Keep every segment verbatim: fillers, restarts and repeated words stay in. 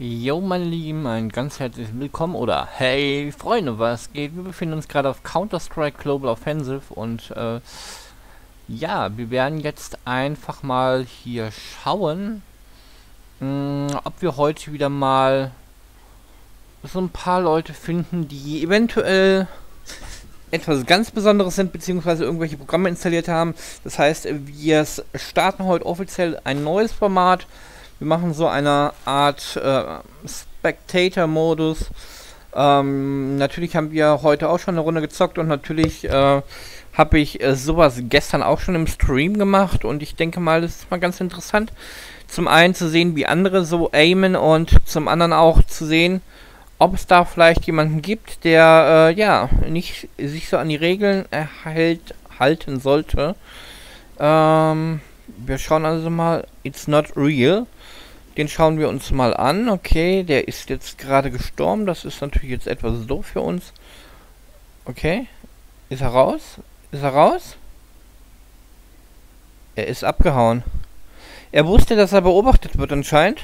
Jo, meine Lieben, ein ganz herzliches Willkommen oder hey Freunde, was geht? Wir befinden uns gerade auf Counter-Strike Global Offensive und äh, ja, wir werden jetzt einfach mal hier schauen, mh, ob wir heute wieder mal so ein paar Leute finden, die eventuell etwas ganz Besonderes sind, beziehungsweise irgendwelche Programme installiert haben. Das heißt, wir starten heute offiziell ein neues Format. Wir machen so eine Art äh, Spectator-Modus. Ähm, natürlich haben wir heute auch schon eine Runde gezockt und natürlich äh, habe ich äh, sowas gestern auch schon im Stream gemacht und ich denke mal, das ist mal ganz interessant. Zum einen zu sehen, wie andere so aimen und zum anderen auch zu sehen, ob es da vielleicht jemanden gibt, der äh, ja nicht sich so an die Regeln erhält, halten sollte. Ähm, wir schauen also mal, It's Not Real. Den schauen wir uns mal an. Okay, der ist jetzt gerade gestorben. Das ist natürlich jetzt etwas doof für uns. Okay. Ist er raus? Ist er raus? Er ist abgehauen. Er wusste, dass er beobachtet wird anscheinend.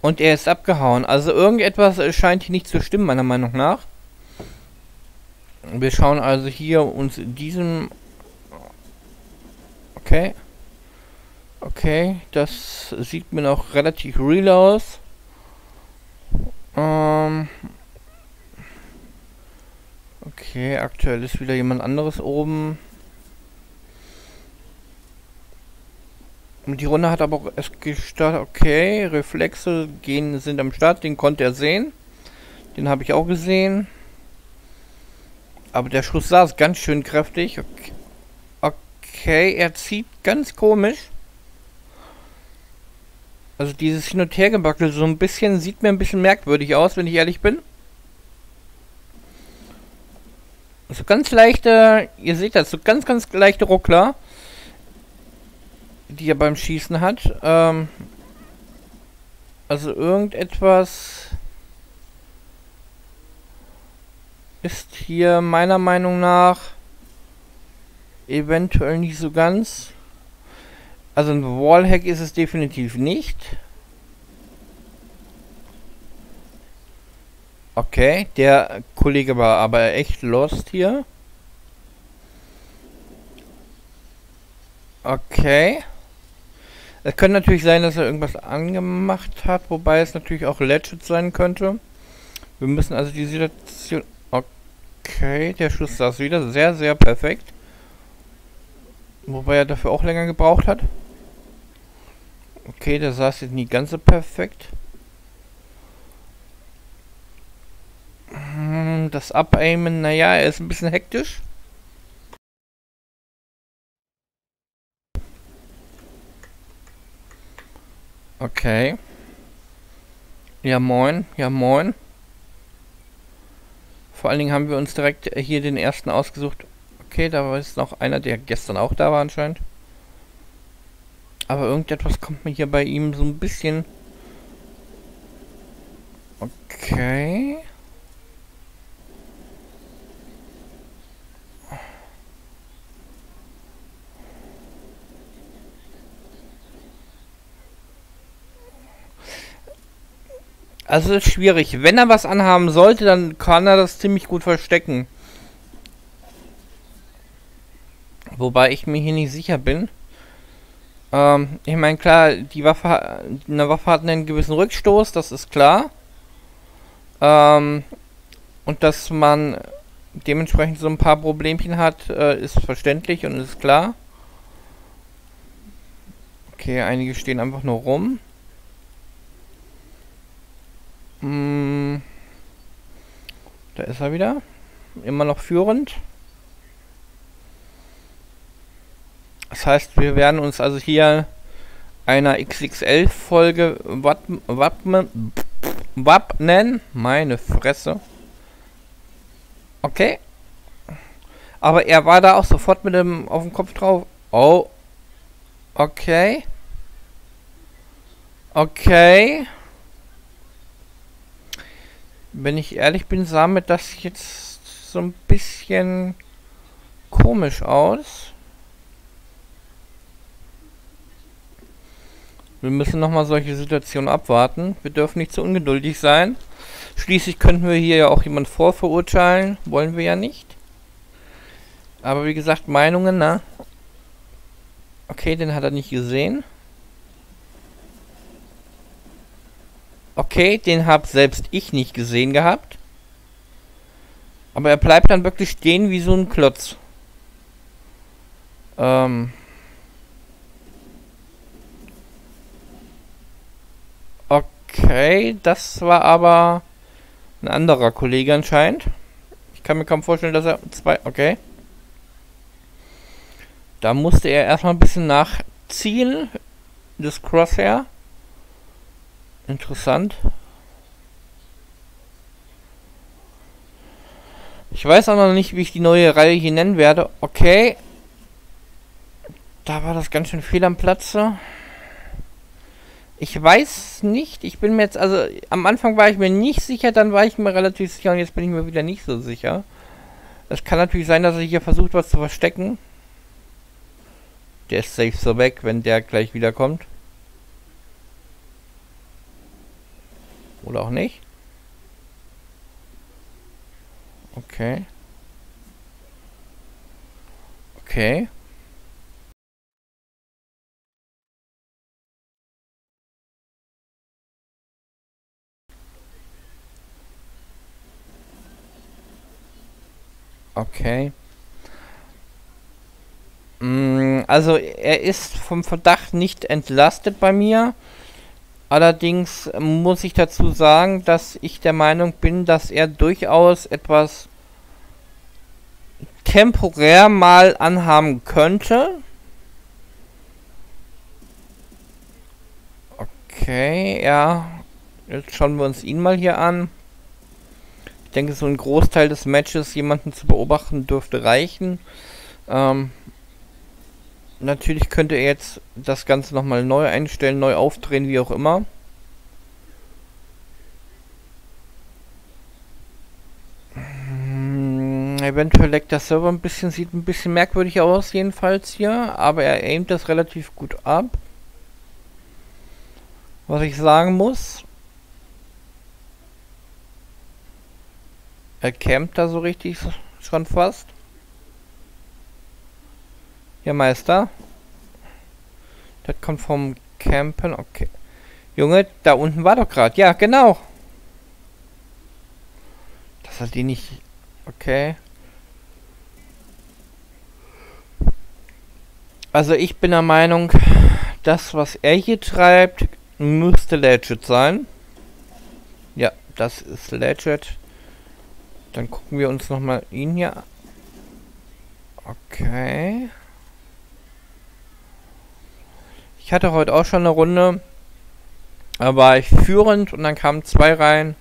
Und er ist abgehauen. Also irgendetwas scheint hier nicht zu stimmen, meiner Meinung nach. Wir schauen also hier uns diesem... Okay. Okay, das sieht mir noch relativ real aus. Ähm okay, aktuell ist wieder jemand anderes oben. Und die Runde hat aber auch erst gestartet. Okay, Reflexe gehen, sind am Start. Den konnte er sehen. Den habe ich auch gesehen. Aber der Schuss saß ganz schön kräftig. Okay, okay, er zieht ganz komisch. Also dieses Hin- und Hergebackel so ein bisschen, sieht mir ein bisschen merkwürdig aus, wenn ich ehrlich bin. So ganz leichte, ihr seht das, so ganz, ganz leichte Ruckler, die er beim Schießen hat. Ähm, also irgendetwas ist hier meiner Meinung nach eventuell nicht so ganz... Also ein Wallhack ist es definitiv nicht. Okay, der Kollege war aber echt lost hier. Okay. Es könnte natürlich sein, dass er irgendwas angemacht hat, wobei es natürlich auch legit sein könnte. Wir müssen also die Situation... Okay, der Schuss saß wieder sehr, sehr perfekt. Wobei er dafür auch länger gebraucht hat. Okay, der saß jetzt nicht ganz so perfekt. Das Abaimen, naja, er ist ein bisschen hektisch. Okay. Ja moin, ja moin. Vor allen Dingen haben wir uns direkt hier den ersten ausgesucht. Okay, da war jetzt noch einer, der gestern auch da war anscheinend. Aber irgendetwas kommt mir hier bei ihm so ein bisschen... Okay... Also ist schwierig. Wenn er was anhaben sollte, dann kann er das ziemlich gut verstecken. Wobei ich mir hier nicht sicher bin. Ähm, ich meine, klar, die Waffe, eine Waffe hat einen gewissen Rückstoß, das ist klar. Ähm, und dass man dementsprechend so ein paar Problemchen hat, äh, ist verständlich und ist klar. Okay, einige stehen einfach nur rum. Hm, da ist er wieder. Immer noch führend. Das heißt, wir werden uns also hier einer X X L-Folge wappnen, wappnen, meine Fresse. Okay. Aber er war da auch sofort mit dem auf dem Kopf drauf. Oh. Okay. Okay. Wenn ich ehrlich bin, sah mir das jetzt so ein bisschen komisch aus. Wir müssen nochmal solche Situationen abwarten. Wir dürfen nicht zu ungeduldig sein. Schließlich könnten wir hier ja auch jemanden vorverurteilen. Wollen wir ja nicht. Aber wie gesagt, Meinungen, ne? Okay, den hat er nicht gesehen. Okay, den habe selbst ich nicht gesehen gehabt. Aber er bleibt dann wirklich stehen wie so ein Klotz. Ähm... Okay, das war aber ein anderer Kollege anscheinend. Ich kann mir kaum vorstellen, dass er zwei... Okay. Da musste er erstmal ein bisschen nachziehen. Das Crosshair. Interessant. Ich weiß auch noch nicht, wie ich die neue Reihe hier nennen werde. Okay. Da war das ganz schön fehl am Platze. Ich weiß nicht, ich bin mir jetzt, also am Anfang war ich mir nicht sicher, dann war ich mir relativ sicher und jetzt bin ich mir wieder nicht so sicher. Es kann natürlich sein, dass er hier versucht, was zu verstecken. Der ist safe so weg, wenn der gleich wiederkommt. Oder auch nicht. Okay. Okay. Okay. Also er ist vom Verdacht nicht entlastet bei mir. Allerdings muss ich dazu sagen, dass ich der Meinung bin, dass er durchaus etwas temporär mal anhaben könnte. Okay, ja. Jetzt schauen wir uns ihn mal hier an. Ich denke, so ein Großteil des Matches jemanden zu beobachten dürfte reichen. Ähm, natürlich könnte er jetzt das Ganze nochmal neu einstellen, neu aufdrehen, wie auch immer. Hm, eventuell leckt der Server ein bisschen, sieht ein bisschen merkwürdig aus jedenfalls hier, aber er aimt das relativ gut ab. Was ich sagen muss... Er campt da so richtig schon fast. Ja, Meister. Das kommt vom Campen. Okay. Junge, da unten war doch gerade. Ja, genau. Das hat die nicht... Okay. Also ich bin der Meinung, das, was er hier treibt, müsste legit sein. Ja, das ist legit. Dann gucken wir uns nochmal ihn hier an. Okay. Ich hatte heute auch schon eine Runde. Da war ich führend und dann kamen zwei rein,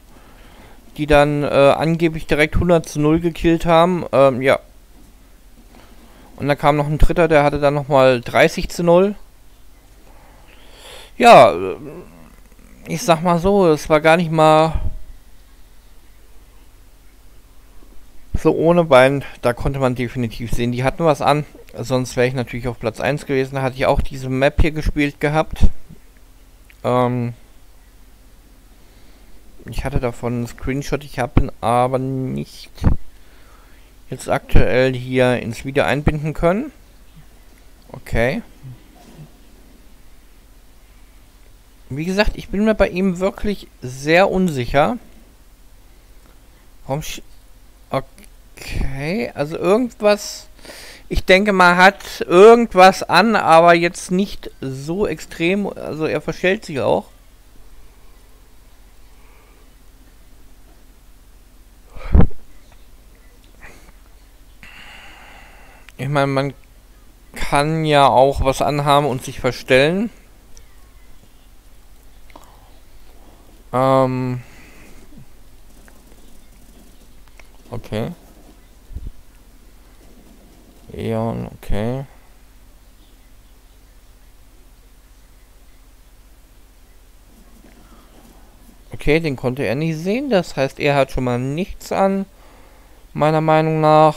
die dann äh, angeblich direkt hundert zu null gekillt haben. Ähm, ja. Und dann kam noch ein dritter, der hatte dann nochmal dreißig zu null. Ja, ich sag mal so, es war gar nicht mal... So ohne Bein, da konnte man definitiv sehen, die hatten was an, sonst wäre ich natürlich auf Platz eins gewesen, da hatte ich auch diese Map hier gespielt gehabt. Ähm ich hatte davon einen Screenshot, ich habe ihn aber nicht jetzt aktuell hier ins Video einbinden können. Okay. Wie gesagt, ich bin mir bei ihm wirklich sehr unsicher. Warum... Okay, also irgendwas, ich denke mal, hat irgendwas an, aber jetzt nicht so extrem, also er verstellt sich auch. Ich meine, man kann ja auch was anhaben und sich verstellen. Ähm... Okay. Ja, okay. Okay, den konnte er nicht sehen. Das heißt, er hat schon mal nichts an, meiner Meinung nach.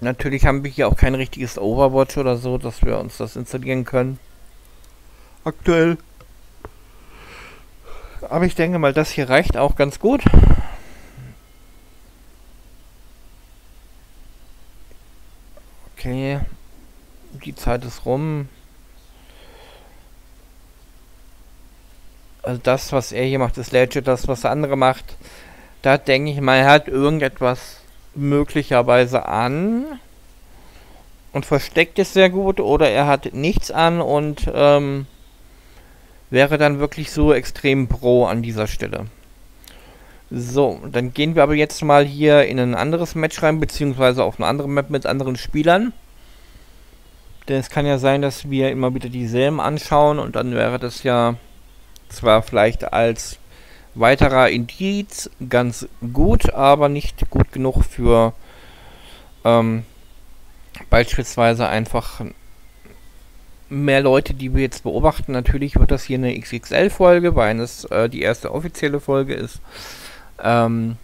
Natürlich haben wir hier auch kein richtiges Overwatch oder so, dass wir uns das installieren können. Aktuell. Aber ich denke mal, das hier reicht auch ganz gut. Okay. Die Zeit ist rum. Also das, was er hier macht, ist legit. Das, was der andere macht, da denke ich mal, er hat irgendetwas möglicherweise an und versteckt es sehr gut, oder er hat nichts an und ähm, wäre dann wirklich so extrem pro an dieser Stelle. So, dann gehen wir aber jetzt mal hier in ein anderes Match rein, beziehungsweise auf eine andere Map mit anderen Spielern. Denn es kann ja sein, dass wir immer wieder dieselben anschauen und dann wäre das ja zwar vielleicht als weiterer Indiz ganz gut, aber nicht gut genug für ähm, beispielsweise einfach mehr Leute, die wir jetzt beobachten. Natürlich wird das hier eine X X L-Folge, weil es äh, die erste offizielle Folge ist. Ähm,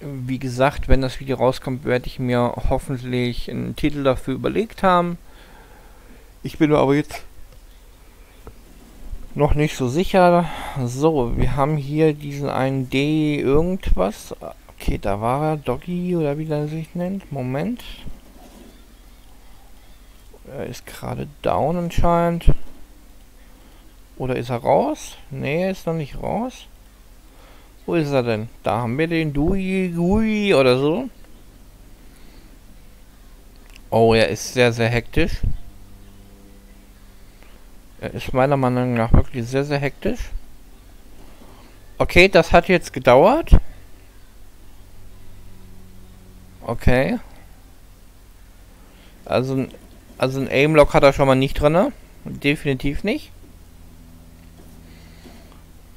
wie gesagt, wenn das Video rauskommt, werde ich mir hoffentlich einen Titel dafür überlegt haben. Ich bin mir aber jetzt noch nicht so sicher. So, wir haben hier diesen einen D irgendwas. Okay, da war er. Doggy oder wie der sich nennt. Moment. Er ist gerade down anscheinend. Oder ist er raus? Ne, er ist noch nicht raus. Wo ist er denn? Da haben wir den Dui, Dui oder so. Oh, er ist sehr, sehr hektisch. Er ist meiner Meinung nach wirklich sehr, sehr hektisch. Okay, das hat jetzt gedauert. Okay. Also, also ein Aimlock hat er schon mal nicht drin, ne? Definitiv nicht.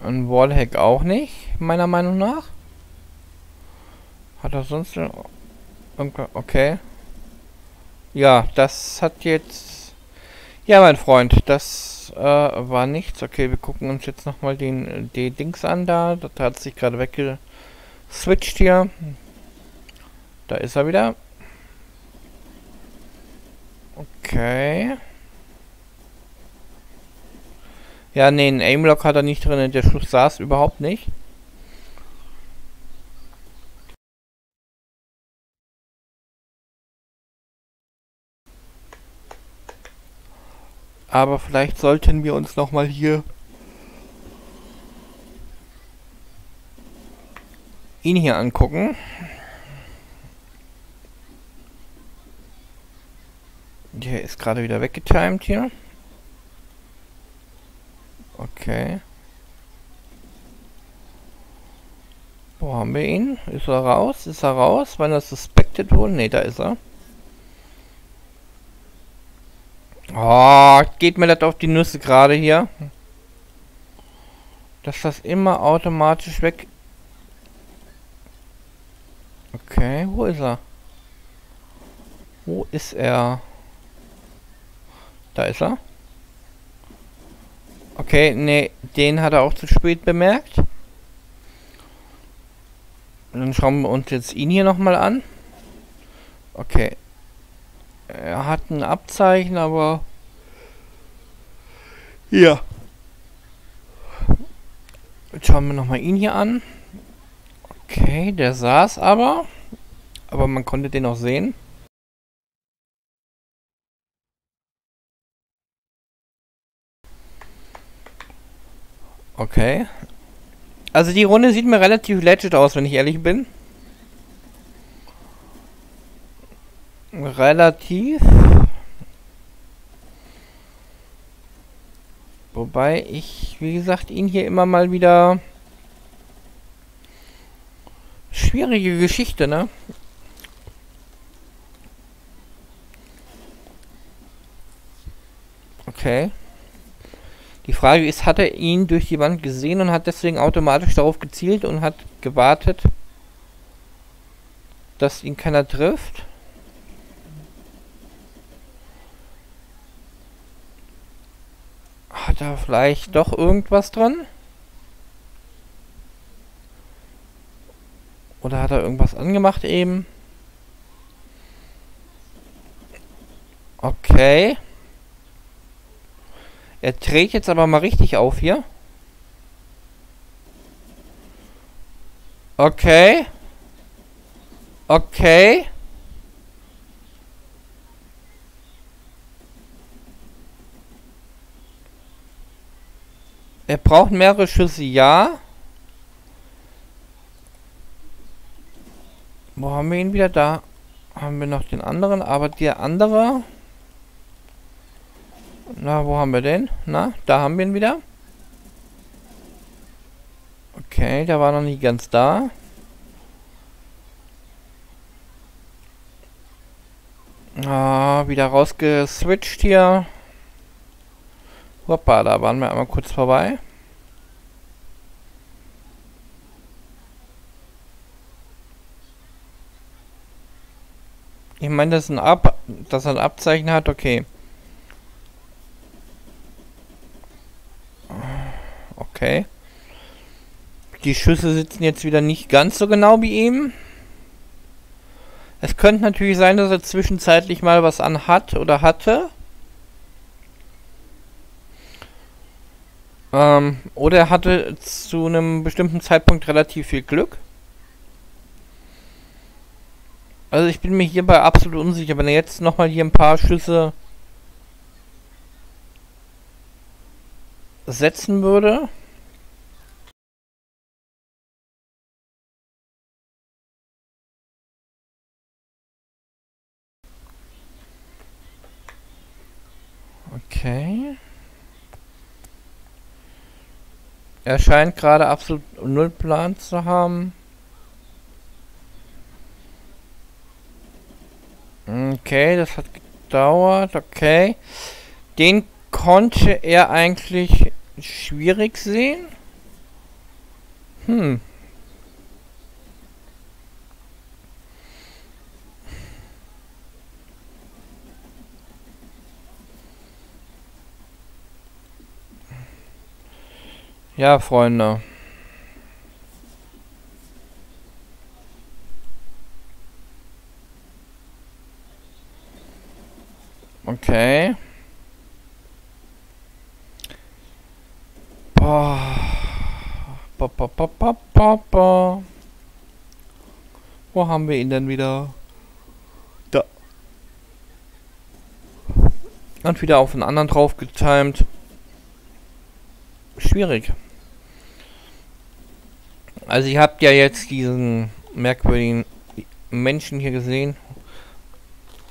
Ein Wallhack auch nicht, meiner Meinung nach. Hat er sonst... Okay. Ja, das hat jetzt... Ja, mein Freund, das... Äh, war nichts. Okay, wir gucken uns jetzt nochmal den, den Dings an da. Das hat sich gerade weggeswitcht hier. Da ist er wieder. Okay. Ja, ne, einen Aimlock hat er nicht drin. Der Schuss saß überhaupt nicht. Aber vielleicht sollten wir uns nochmal hier ihn hier angucken. Der ist gerade wieder weggetimed hier. Okay. Wo haben wir ihn? Ist er raus? Ist er raus? Wann er suspected wurde? Ne, da ist er. Oh, geht mir das auf die Nüsse gerade hier. Dass das immer automatisch weg... Okay, wo ist er? Wo ist er? Da ist er. Okay, nee, den hat er auch zu spät bemerkt. Dann schauen wir uns jetzt ihn hier nochmal an. Okay. Er hat ein Abzeichen, aber... Ja. Jetzt schauen wir nochmal ihn hier an. Okay, der saß aber. Aber man konnte den auch sehen. Okay. Also die Runde sieht mir relativ legit aus, wenn ich ehrlich bin. Relativ. Wobei ich, wie gesagt, ihn hier immer mal wieder... Schwierige Geschichte, ne? Okay. Die Frage ist, hat er ihn durch die Wand gesehen und hat deswegen automatisch darauf gezielt und hat gewartet, dass ihn keiner trifft? Hat er vielleicht doch irgendwas dran? Oder hat er irgendwas angemacht eben? Okay. Er dreht jetzt aber mal richtig auf hier. Okay. Okay. Er braucht mehrere Schüsse, ja. Wo haben wir ihn wieder? Da haben wir noch den anderen, aber der andere... Na, wo haben wir den? Na, da haben wir ihn wieder. Okay, der war noch nicht ganz da. Ah, wieder rausgeswitcht hier. Hoppa, da waren wir einmal kurz vorbei. Ich meine, dass, Ab dass er ein Abzeichen hat, okay. Okay. Die Schüsse sitzen jetzt wieder nicht ganz so genau wie ihm. Es könnte natürlich sein, dass er zwischenzeitlich mal was an hat oder hatte. Ähm, oder er hatte zu einem bestimmten Zeitpunkt relativ viel Glück. Also ich bin mir hierbei absolut unsicher. Wenn er jetzt nochmal hier ein paar Schüsse setzen würde... Okay. Er scheint gerade absolut null Plan zu haben. Okay, das hat gedauert. Okay. Den konnte er eigentlich schwierig sehen. Hm. Ja, Freunde. Okay. Boah. Bo, bo, bo, bo, bo, bo. Wo haben wir ihn denn wieder? Da. Und wieder auf den anderen drauf getimt. Schwierig. Also ihr habt ja jetzt diesen merkwürdigen Menschen hier gesehen.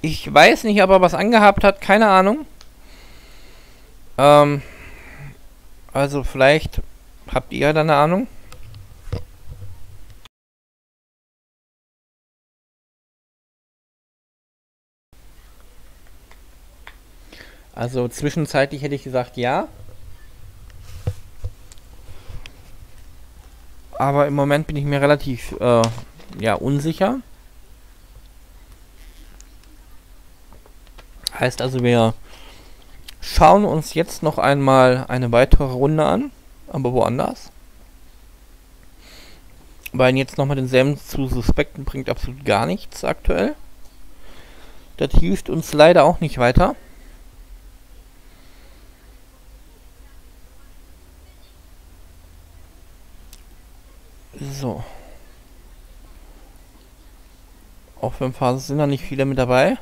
Ich weiß nicht, ob er was angehabt hat, keine Ahnung. Ähm, also vielleicht habt ihr da eine Ahnung. Also zwischenzeitlich hätte ich gesagt, ja. Aber im Moment bin ich mir relativ äh, ja, unsicher. Heißt also, wir schauen uns jetzt noch einmal eine weitere Runde an, aber woanders. Weil jetzt nochmal denselben zu suspekten bringt absolut gar nichts aktuell. Das hilft uns leider auch nicht weiter. So. Auch wenn Phasen sind da nicht viele mit dabei.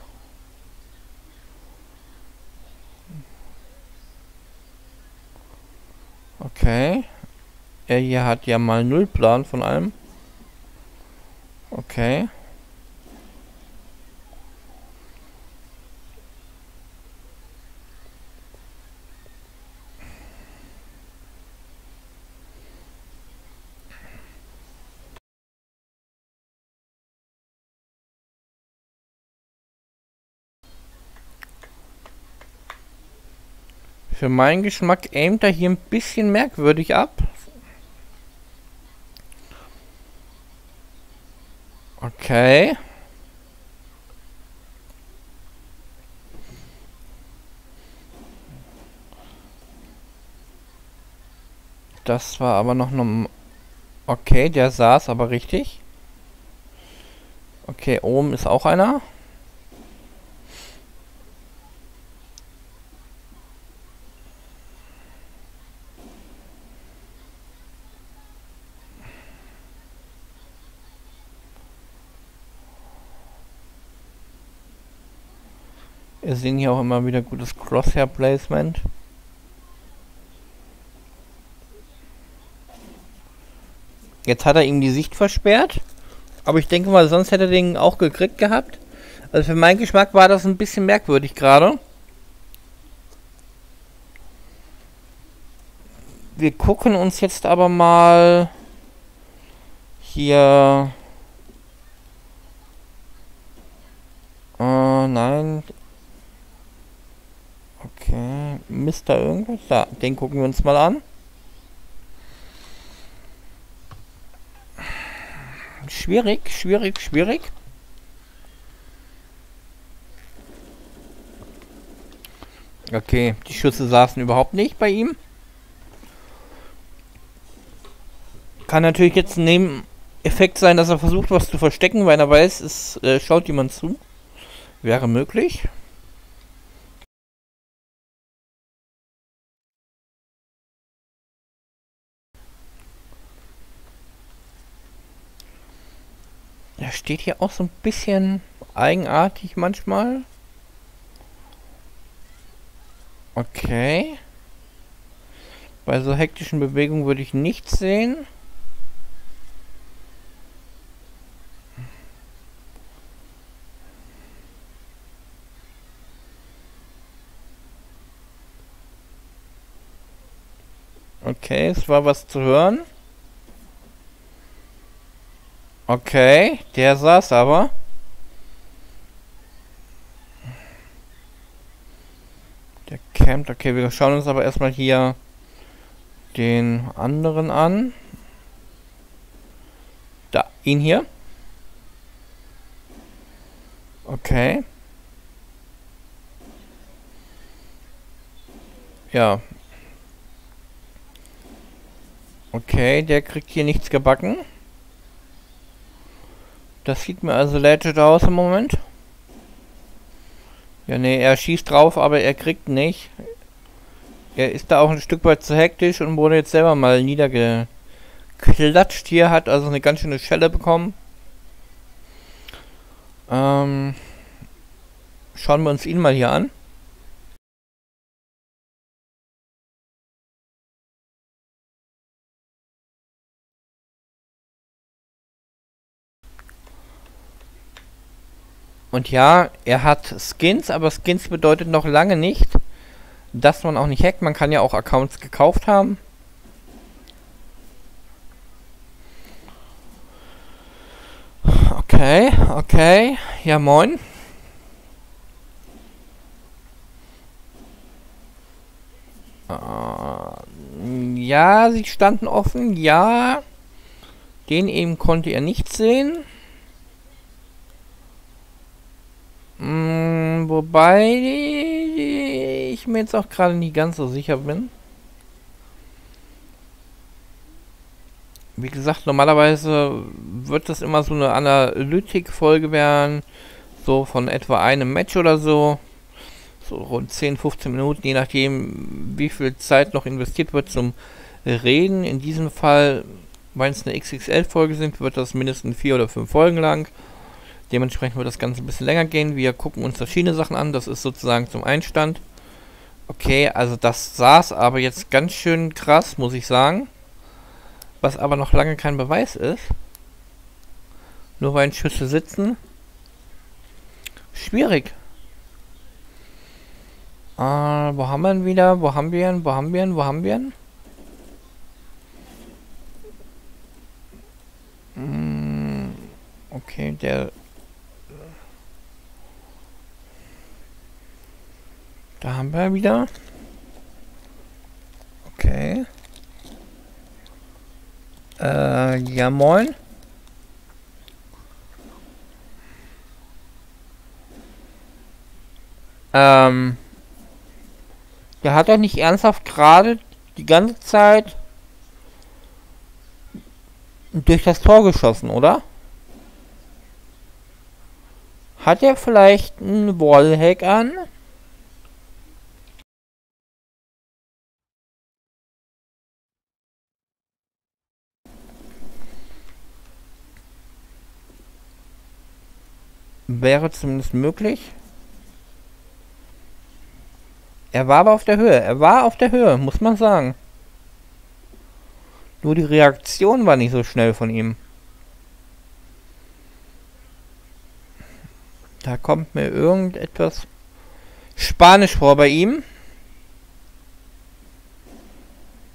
Okay. Er hier hat ja mal null Plan von allem. Okay. Für meinen Geschmack aimt er hier ein bisschen merkwürdig ab. Okay. Das war aber noch ein... Okay, der saß aber richtig. Okay, oben ist auch einer. Wir sehen hier auch immer wieder gutes Crosshair-Placement. Jetzt hat er ihm die Sicht versperrt, aber ich denke mal, sonst hätte er den auch gekriegt gehabt. Also für meinen Geschmack war das ein bisschen merkwürdig gerade. Wir gucken uns jetzt aber mal hier... Äh, nein. Okay, Mister irgendwas? Da, den gucken wir uns mal an. Schwierig, schwierig, schwierig. Okay, die Schüsse saßen überhaupt nicht bei ihm. Kann natürlich jetzt ein Nebeneffekt sein, dass er versucht, was zu verstecken, weil er weiß, es äh, schaut jemand zu. Wäre möglich. Er steht hier auch so ein bisschen eigenartig manchmal. Okay. Bei so hektischen Bewegungen würde ich nichts sehen. Okay, es war was zu hören. Okay, der saß aber. Der campt. Okay, wir schauen uns aber erstmal hier den anderen an. Da, ihn hier. Okay. Ja. Okay, der kriegt hier nichts gebacken. Das sieht mir also legit aus im Moment. Ja, nee, er schießt drauf, aber er kriegt nicht. Er ist da auch ein Stück weit zu hektisch und wurde jetzt selber mal niedergeklatscht hier, hat also eine ganz schöne Schelle bekommen. Ähm, schauen wir uns ihn mal hier an. Und ja, er hat Skins, aber Skins bedeutet noch lange nicht, dass man auch nicht hackt. Man kann ja auch Accounts gekauft haben. Okay, okay. Ja, moin. Äh, ja, sie standen offen. Ja, den eben konnte er nicht sehen. Wobei ich mir jetzt auch gerade nicht ganz so sicher bin. Wie gesagt, normalerweise wird das immer so eine Analytik-Folge werden. So von etwa einem Match oder so. So rund zehn, fünfzehn Minuten, je nachdem, wie viel Zeit noch investiert wird zum Reden. In diesem Fall, weil es eine X X L-Folge sind, wird das mindestens vier oder fünf Folgen lang. Dementsprechend wird das Ganze ein bisschen länger gehen. Wir gucken uns verschiedene Sachen an. Das ist sozusagen zum Einstand. Okay, also das saß aber jetzt ganz schön krass, muss ich sagen. Was aber noch lange kein Beweis ist. Nur weil Schüsse sitzen. Schwierig. Äh, wo haben wir ihn wieder? Wo haben wir ihn? Wo haben wir ihn? Wo haben wir ihn? Hm, okay, der... Da haben wir wieder. Okay. Äh, ja moin. Ähm. Der hat doch nicht ernsthaft gerade die ganze Zeit durch das Tor geschossen, oder? Hat er vielleicht einen Wallhack an? Wäre zumindest möglich. Er war aber auf der Höhe. Er war auf der Höhe, muss man sagen. Nur die Reaktion war nicht so schnell von ihm. Da kommt mir irgendetwas Spanisch vor bei ihm.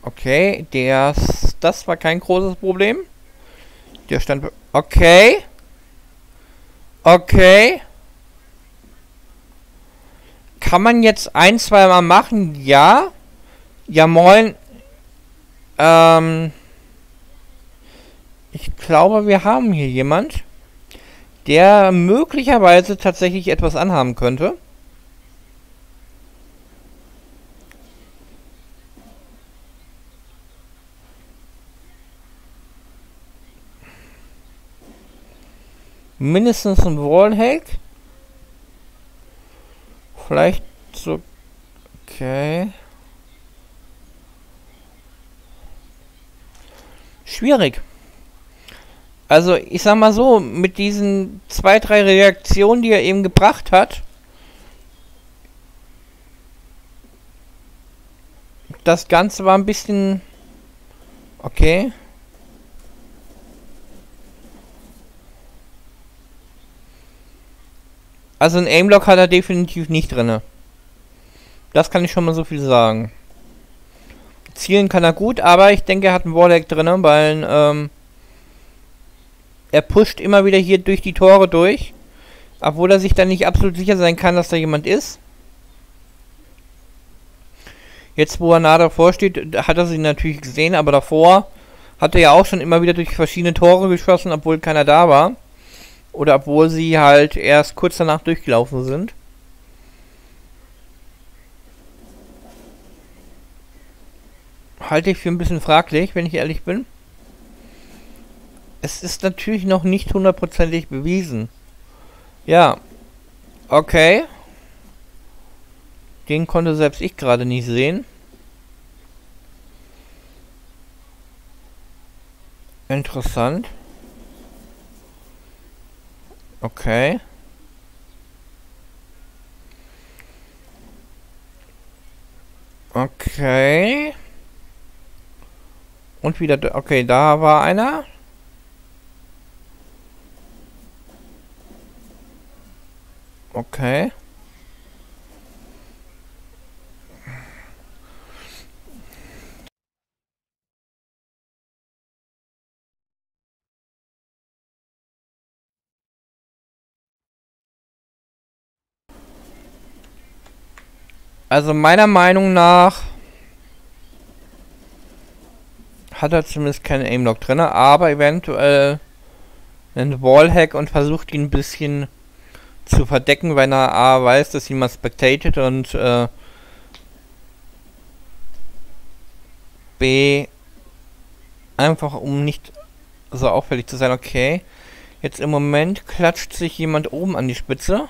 Okay, das, das war kein großes Problem. Der stand... Okay. Okay. Kann man jetzt ein, zwei Mal machen? Ja. Ja, moin. Ähm. Ich glaube, wir haben hier jemand, der möglicherweise tatsächlich etwas anhaben könnte. Mindestens ein Wallhack. Vielleicht so... Okay. Schwierig. Also, ich sag mal so, mit diesen zwei, drei Reaktionen, die er eben gebracht hat, das Ganze war ein bisschen... Okay. Also ein Aimlock hat er definitiv nicht drin. Das kann ich schon mal so viel sagen. Zielen kann er gut, aber ich denke, er hat einen Warlag drin, weil ähm, er pusht immer wieder hier durch die Tore durch. Obwohl er sich dann nicht absolut sicher sein kann, dass da jemand ist. Jetzt, wo er nah davor steht, hat er sie natürlich gesehen, aber davor hat er ja auch schon immer wieder durch verschiedene Tore geschossen, obwohl keiner da war. Oder obwohl sie halt erst kurz danach durchgelaufen sind. Halte ich für ein bisschen fraglich, wenn ich ehrlich bin. Es ist natürlich noch nicht hundertprozentig bewiesen. Ja. Okay. Den konnte selbst ich gerade nicht sehen. Interessant. Okay. Okay. Und wieder... Okay, da war einer. Okay. Also meiner Meinung nach hat er zumindest keinen Aimlock drin, aber eventuell einen Wallhack und versucht ihn ein bisschen zu verdecken, wenn er A weiß, dass jemand spectated und äh, B einfach um nicht so auffällig zu sein. Okay, jetzt im Moment klatscht sich jemand oben an die Spitze.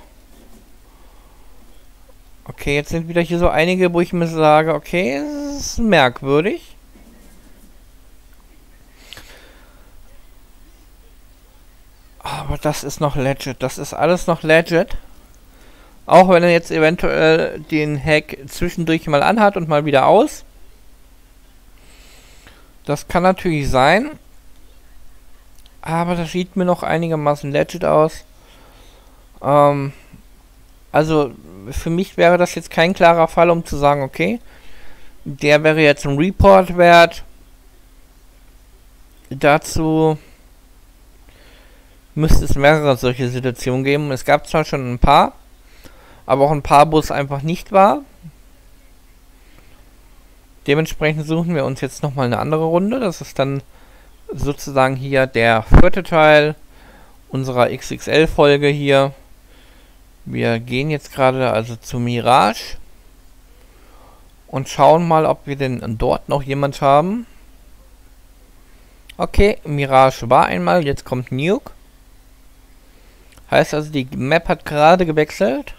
Okay, jetzt sind wieder hier so einige, wo ich mir sage, okay, es ist merkwürdig. Aber das ist noch legit, das ist alles noch legit. Auch wenn er jetzt eventuell den Hack zwischendurch mal anhat und mal wieder aus. Das kann natürlich sein. Aber das sieht mir noch einigermaßen legit aus. Ähm... Also, für mich wäre das jetzt kein klarer Fall, um zu sagen, okay, der wäre jetzt ein Report wert. Dazu müsste es mehrere solche Situationen geben. Es gab zwar schon ein paar, aber auch ein paar, wo es einfach nicht war. Dementsprechend suchen wir uns jetzt nochmal eine andere Runde. Das ist dann sozusagen hier der vierte Teil unserer X X L-Folge hier. Wir gehen jetzt gerade also zu Mirage und schauen mal, ob wir denn dort noch jemand haben. Okay, Mirage war einmal, jetzt kommt Nuke. Heißt also, die Map hat gerade gewechselt.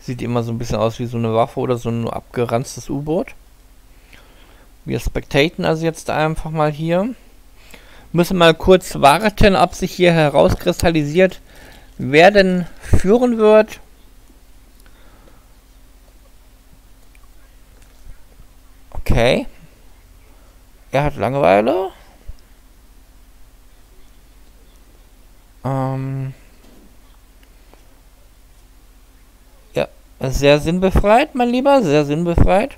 Sieht immer so ein bisschen aus wie so eine Waffe oder so ein abgeranztes U-Boot. Wir spectaten also jetzt einfach mal hier. Müssen mal kurz warten, ob sich hier herauskristallisiert, wer denn führen wird. Okay. Er hat Langeweile. Ähm. Ja, sehr sinnbefreit, mein Lieber. Sehr sinnbefreit.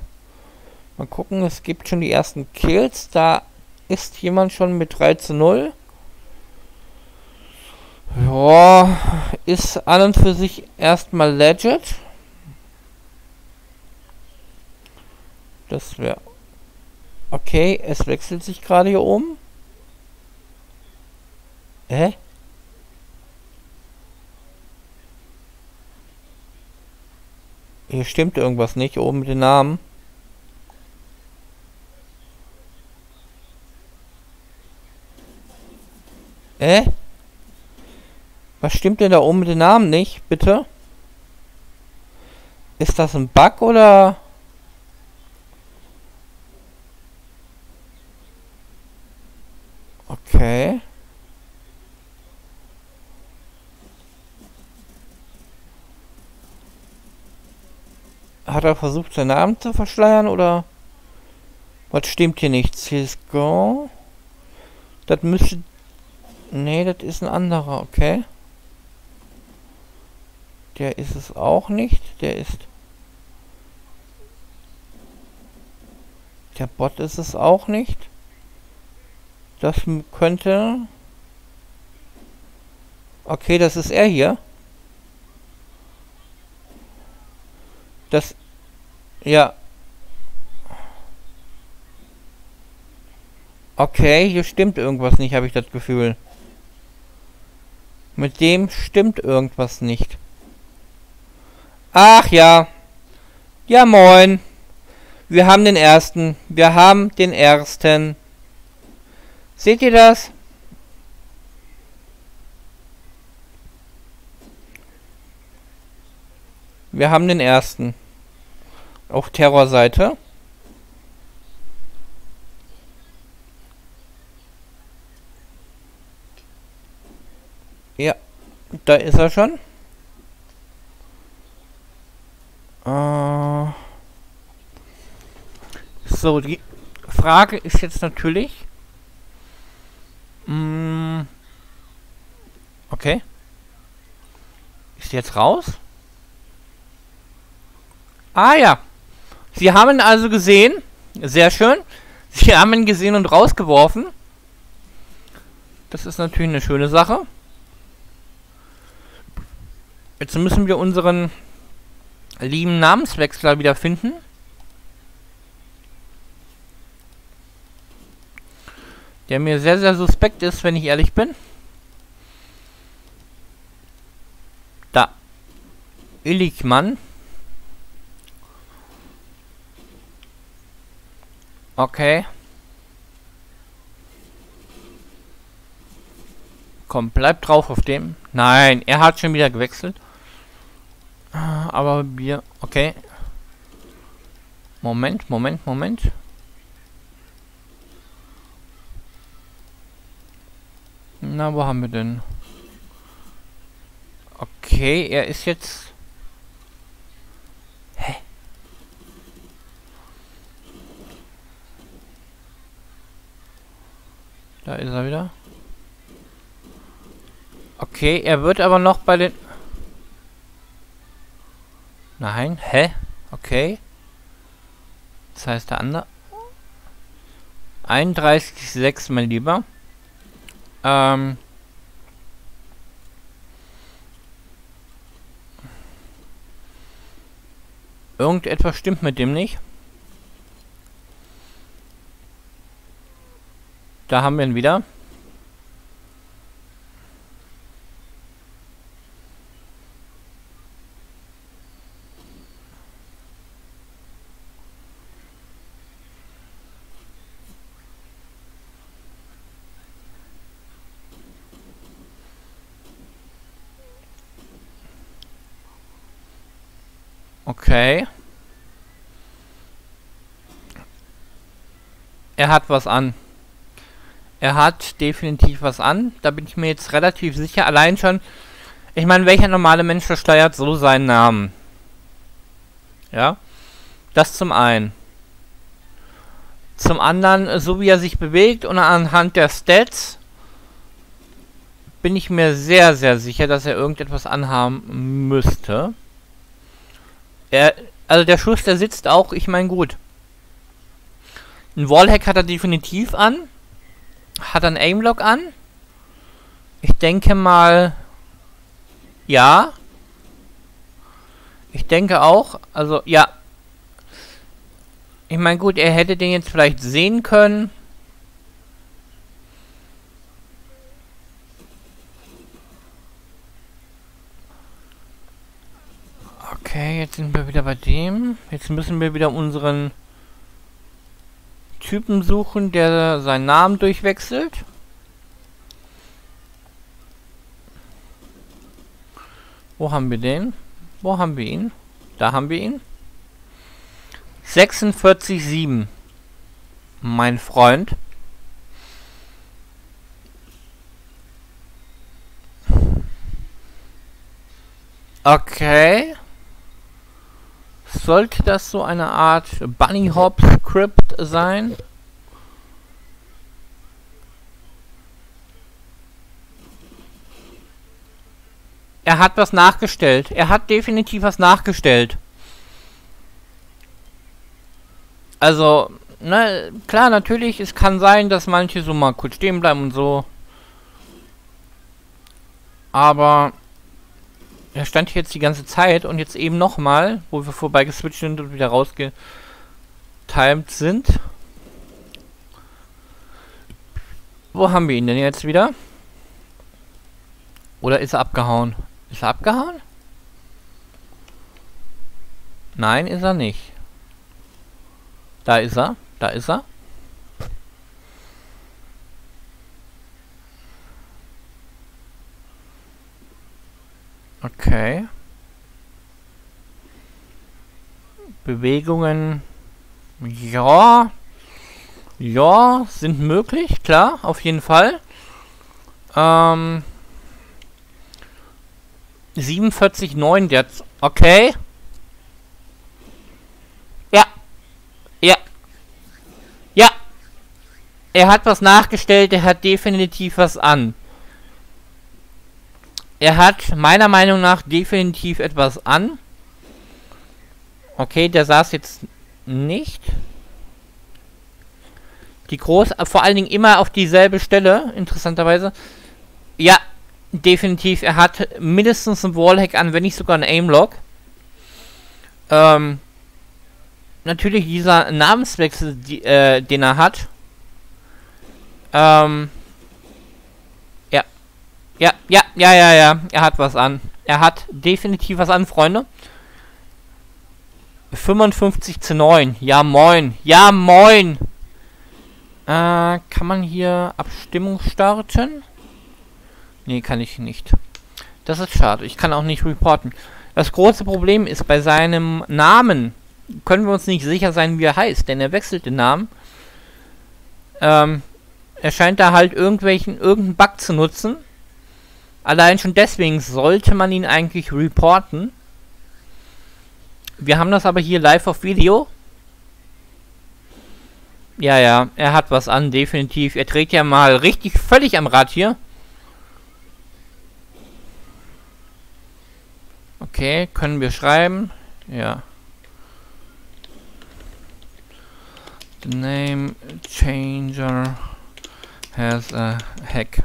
Mal gucken, es gibt schon die ersten Kills. Da ist jemand schon mit drei zu null. Ja, ist an und für sich erstmal legit. Das wäre... Okay, es wechselt sich gerade hier oben. Hä? Hier stimmt irgendwas nicht, oben mit den Namen. Hä? Was stimmt denn da oben mit den Namen nicht, bitte? Ist das ein Bug oder... Okay. Hat er versucht, seinen Namen zu verschleiern oder... Was stimmt hier nicht? C S G O? Das müsste... Nee, das ist ein anderer, okay. Der ist es auch nicht, der ist... Der Bot ist es auch nicht. Das könnte... Okay, das ist er hier. Das... Ja. Okay, hier stimmt irgendwas nicht, habe ich das Gefühl. Mit dem stimmt irgendwas nicht. Ach ja. Ja, moin. Wir haben den ersten. Wir haben den ersten. Seht ihr das? Wir haben den ersten. Auf Terrorseite. Ja, da ist er schon. Äh so, die Frage ist jetzt natürlich... Mh, okay. Ist jetzt raus? Ah ja. Sie haben also gesehen. Sehr schön. Sie haben ihn gesehen und rausgeworfen. Das ist natürlich eine schöne Sache. Jetzt müssen wir unseren lieben Namenswechsler wieder finden. Der mir sehr, sehr suspekt ist, wenn ich ehrlich bin. Da. Illigmann. Okay. Komm, bleib drauf auf dem. Nein, er hat schon wieder gewechselt. Aber wir... Okay. Moment, Moment, Moment. Na, wo haben wir denn? Okay, er ist jetzt... Hä? Da ist er wieder. Okay, er wird aber noch bei den... Nein, hä? Okay. Das heißt der andere. einunddreißig Komma sechs, mein Lieber. Ähm. Irgendetwas stimmt mit dem nicht. Da haben wir ihn wieder. Okay. Er hat was an. Er hat definitiv was an. Da bin ich mir jetzt relativ sicher. Allein schon... Ich meine, welcher normale Mensch versteuert so seinen Namen? Ja. Das zum einen. Zum anderen, so wie er sich bewegt und anhand der Stats, bin ich mir sehr, sehr sicher, dass er irgendetwas anhaben müsste. Er, also der Schuss, der sitzt auch, ich meine gut. Ein Wallhack hat er definitiv an. Hat er einen Aimlock an. Ich denke mal, ja. Ich denke auch, also ja. Ich meine gut, er hätte den jetzt vielleicht sehen können. Okay, jetzt sind wir wieder bei dem. Jetzt müssen wir wieder unseren Typen suchen, der seinen Namen durchwechselt. Wo haben wir den? Wo haben wir ihn? Da haben wir ihn. sechsundvierzig Komma sieben. Mein Freund. Okay. Sollte das so eine Art Bunny Hop Script sein? Er hat was nachgestellt. Er hat definitiv was nachgestellt. Also, ne, klar, natürlich, es kann sein, dass manche so mal kurz stehen bleiben und so. Aber er stand hier jetzt die ganze Zeit und jetzt eben nochmal, wo wir vorbeigeswitcht sind und wieder rausgetimt sind. Wo haben wir ihn denn jetzt wieder? Oder ist er abgehauen? Ist er abgehauen? Nein, ist er nicht. Da ist er. Da ist er. Okay. Bewegungen. Ja. Ja, sind möglich, klar, auf jeden Fall. Ähm. siebenundvierzig Komma neun jetzt. Okay. Ja. Ja. Ja. Er hat was nachgestellt, er hat definitiv was an. Er hat meiner Meinung nach definitiv etwas an. Okay, der saß jetzt nicht. Die groß, vor allen Dingen immer auf dieselbe Stelle, interessanterweise. Ja, definitiv. Er hat mindestens einen Wallhack an, wenn nicht sogar einen Aimlock. Ähm, natürlich dieser Namenswechsel, die, äh, den er hat. Ähm, ja. Ja, ja. Ja, ja, ja, er hat was an. Er hat definitiv was an, Freunde. fünfundfünfzig zu neun. Ja, moin. Ja, moin. Äh, kann man hier Abstimmung starten? Nee, kann ich nicht. Das ist schade. Ich kann auch nicht reporten. Das große Problem ist, bei seinem Namen können wir uns nicht sicher sein, wie er heißt, denn er wechselt den Namen. Ähm, er scheint da halt irgendwelchen, irgendeinen Bug zu nutzen. Allein schon deswegen sollte man ihn eigentlich reporten. Wir haben das aber hier live auf Video. Ja, ja, er hat was an, definitiv. Er trägt ja mal richtig völlig am Rad hier. Okay, können wir schreiben? Ja. The name changer has a hack.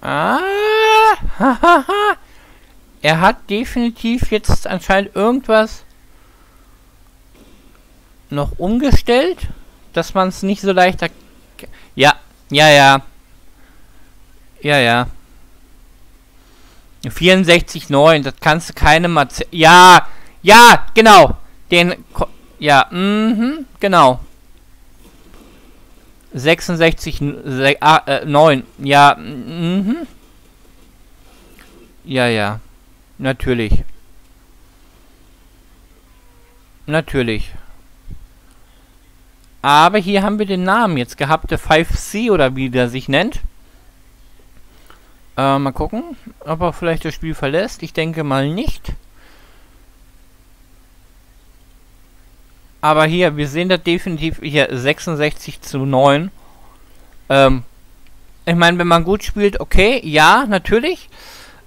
Ah, hahaha. Er hat definitiv jetzt anscheinend irgendwas noch umgestellt, dass man es nicht so leicht. Ja, ja, ja. Ja, ja. vierundsechzig Komma neun, das kannst du keine Matze. Ja, ja, genau. Den. Ko ja, mhm, genau. sechsundsechzig Komma neun. Ja, mhm. Ja, ja. Natürlich. Natürlich. Aber hier haben wir den Namen jetzt gehabt, der fünf C oder wie der sich nennt. Äh, mal gucken, ob er vielleicht das Spiel verlässt. Ich denke mal nicht. Aber hier, wir sehen das definitiv hier sechsundsechzig zu neun. Ähm, ich meine, wenn man gut spielt, okay, ja, natürlich.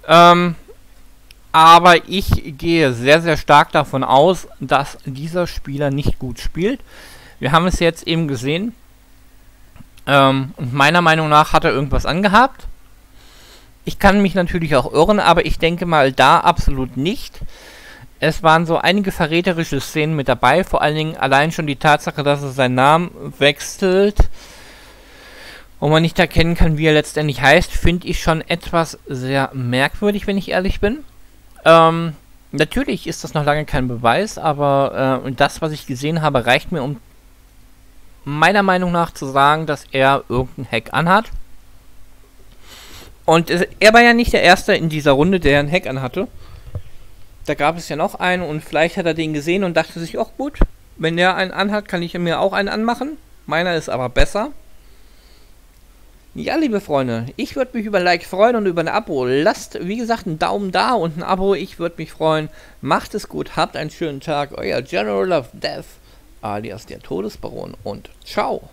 Ähm, aber ich gehe sehr, sehr stark davon aus, dass dieser Spieler nicht gut spielt. Wir haben es jetzt eben gesehen. Ähm, und meiner Meinung nach hat er irgendwas angehabt. Ich kann mich natürlich auch irren, aber ich denke mal da absolut nicht. Es waren so einige verräterische Szenen mit dabei, vor allen Dingen allein schon die Tatsache, dass er seinen Namen wechselt und man nicht erkennen kann, wie er letztendlich heißt, finde ich schon etwas sehr merkwürdig, wenn ich ehrlich bin. Ähm, natürlich ist das noch lange kein Beweis, aber äh, das, was ich gesehen habe, reicht mir, um meiner Meinung nach zu sagen, dass er irgendeinen Hack anhat. Und er war ja nicht der Erste in dieser Runde, der einen Hack anhatte. Da gab es ja noch einen und vielleicht hat er den gesehen und dachte sich, auch gut, wenn der einen anhat, kann ich mir auch einen anmachen. Meiner ist aber besser. Ja, liebe Freunde, ich würde mich über ein Like freuen und über ein Abo. Lasst, wie gesagt, einen Daumen da und ein Abo. Ich würde mich freuen. Macht es gut, habt einen schönen Tag. Euer General of Death, alias der Todesbaron, und ciao.